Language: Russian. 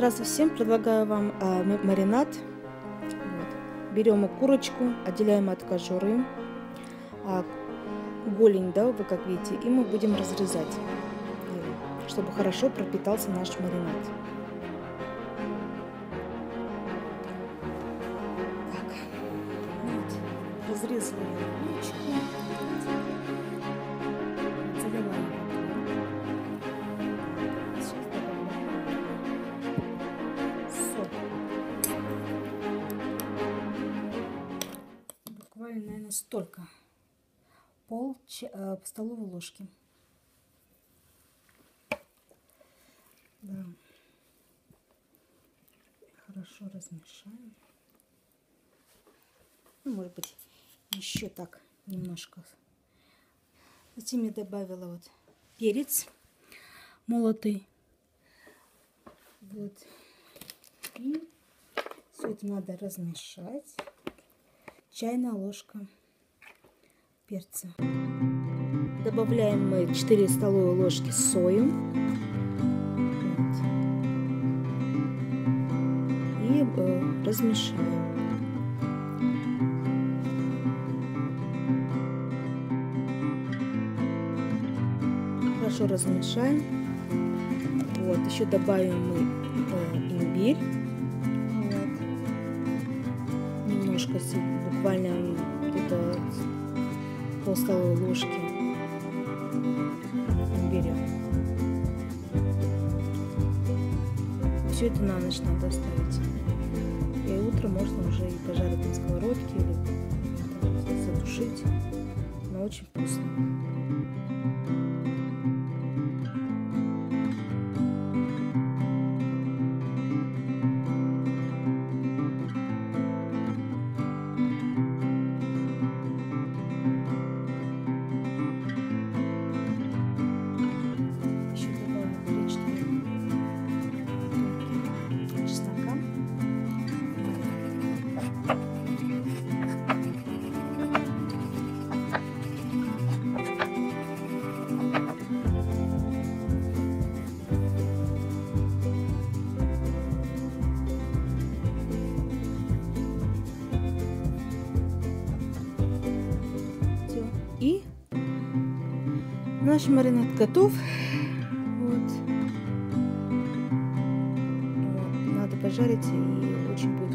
сразу всем предлагаю вам маринад. Вот. Берем курочку, отделяем от кожуры, голень, да, вы как видите, и мы будем разрезать, чтобы хорошо пропитался наш маринад. Так, вот, разрезываем курочку, заливаем. Наверное, столько, пол столовой ложки, да. Хорошо размешаем, ну, может быть, еще так немножко. Затем я добавила вот перец молотый, вот, и все это надо размешать. Чайная ложка перца. Добавляем мы 4 столовые ложки сои. Вот. И размешаем. Хорошо размешаем. Вот. Еще добавим мы имбирь. Буквально где-то пол столовой ложки имбиря. Все это на ночь надо оставить, и утром можно уже и пожарить на сковородке или задушить, но очень вкусно. И наш маринад готов. Вот. Надо пожарить, и очень будет